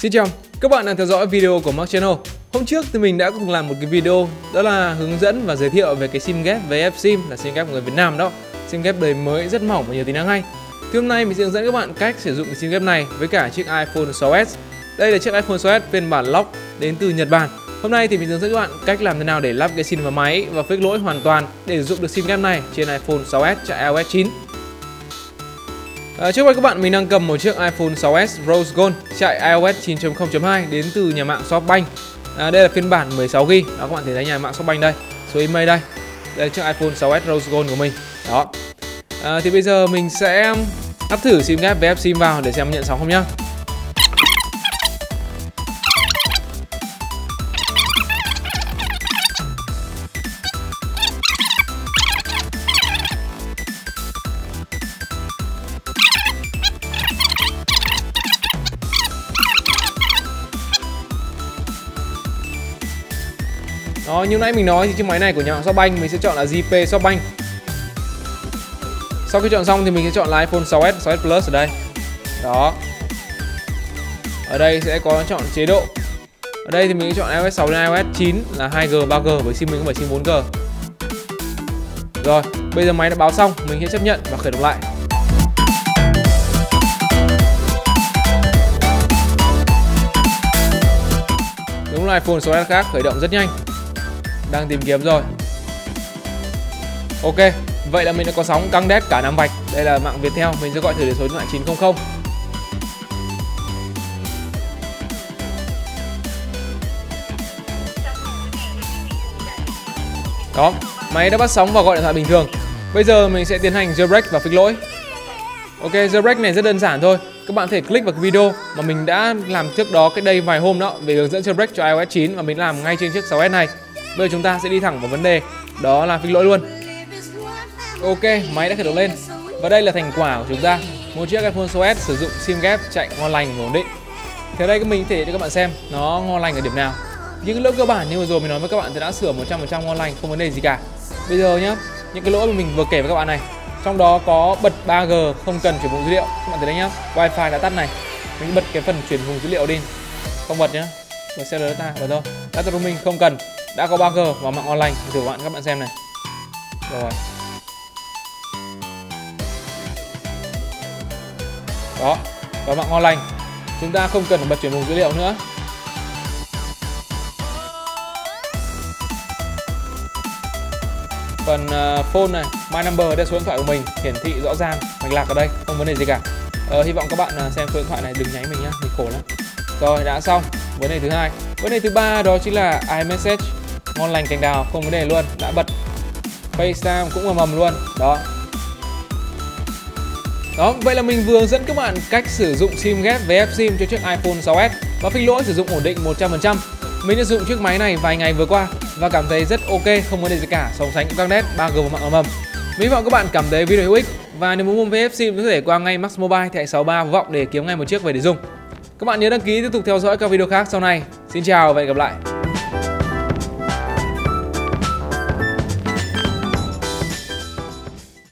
Xin chào, các bạn đang theo dõi video của Max Channel. Hôm trước thì mình đã cùng làm một cái video đó là hướng dẫn và giới thiệu về cái SIM Gap VFSim, là SIM Gap của người Việt Nam đó. SIM Gap đời mới rất mỏng và nhiều tính năng hay. Thì hôm nay mình sẽ hướng dẫn các bạn cách sử dụng cái SIM Gap này với cả chiếc iPhone 6s. Đây là chiếc iPhone 6s phiên bản lock đến từ Nhật Bản. Hôm nay thì mình hướng dẫn các bạn cách làm thế nào để lắp cái SIM vào máy và fix lỗi hoàn toàn để sử dụng được SIM Gap này trên iPhone 6s cho iOS 9. Trước mắt các bạn, mình đang cầm một chiếc iPhone 6s Rose Gold chạy iOS 9.0.2 đến từ nhà mạng ShopBank. Đây là phiên bản 16GB. Đó, các bạn thấy nhà mạng ShopBank đây, số email đây. Đây là chiếc iPhone 6s Rose Gold của mình. Đó. Thì bây giờ mình sẽ lắp thử SIM Gap VFSim vào để xem nhận sóng không nhá. Đó, như nãy mình nói thì chiếc máy này của nhà mạng ShopBank mình sẽ chọn là JP ShopBank. Sau khi chọn xong thì mình sẽ chọn là iPhone 6s, 6s Plus ở đây. Đó. Ở đây sẽ có chọn chế độ. Ở đây thì mình sẽ chọn iOS 6 đến iOS 9 là 2G, 3G, với SIM mình cũng phải SIM 4G. Rồi, bây giờ máy đã báo xong, mình sẽ chấp nhận và khởi động lại. Đúng là iPhone 6s khác khởi động rất nhanh. Đang tìm kiếm rồi. Ok, vậy là mình đã có sóng căng đét cả 5 vạch. Đây là mạng Viettel, mình sẽ gọi thử đến số điện thoại 900. Đó, máy đã bắt sóng và gọi điện thoại bình thường. Bây giờ mình sẽ tiến hành jailbreak và fix lỗi. Ok, jailbreak này rất đơn giản thôi. Các bạn có thể click vào cái video mà mình đã làm trước đó cách đây vài hôm đó về hướng dẫn jailbreak cho iOS 9 và mình làm ngay trên chiếc 6S này. Bây giờ chúng ta sẽ đi thẳng vào vấn đề, đó là fix lỗi luôn. Ok, máy đã khởi động lên. Và đây là thành quả của chúng ta, một chiếc iPhone 6s sử dụng SIM Gap chạy ngon lành và ổn định. Thế đây mình thể cho các bạn xem nó ngon lành ở điểm nào. Những lỗi cơ bản như vừa rồi mình nói với các bạn thì đã sửa 100% ngon lành, không vấn đề gì cả. Bây giờ nhá, những cái lỗi mà mình vừa kể với các bạn này, trong đó có bật 3G không cần chuyển vùng dữ liệu. Các bạn thấy đấy nhá, Wi-Fi đã tắt này. Mình bật cái phần chuyển vùng dữ liệu đi. Không bật nhá. Bật cellular data, bật thôi. Data roaming không cần. Đã có 3G và mạng online, thử các bạn xem này. Rồi. Đó, và mạng online. Chúng ta không cần phải bật chuyển vùng dữ liệu nữa. Phần phone này, my number, đây là số điện thoại của mình, hiển thị rõ ràng, mạch lạc ở đây, không vấn đề gì cả. Hy vọng các bạn xem số điện thoại này, đừng nháy mình nhá, mình khổ lắm. Rồi, đã xong. Vấn đề thứ hai. Vấn đề thứ ba đó chính là iMessage. Ngon lành cành đào, không vấn đề luôn. Đã bật FaceTime cũng mầm mầm luôn. Đó. Đó, vậy là mình vừa hướng dẫn các bạn cách sử dụng SIM Gap VFSim cho chiếc iPhone 6s và fix lỗi sử dụng ổn định 100%. Mình đã sử dụng chiếc máy này vài ngày vừa qua và cảm thấy rất ok, không vấn đề gì cả, sóng sánh cũng căng nét, 3G và mạng mầm mầm. Mình hy vọng các bạn cảm thấy video hữu ích và nếu muốn mua VFSim có thể qua ngay Max Mobile tại 63 Vọng để kiếm ngay một chiếc về để dùng. Các bạn nhớ đăng ký tiếp tục theo dõi các video khác sau này. Xin chào và hẹn gặp lại.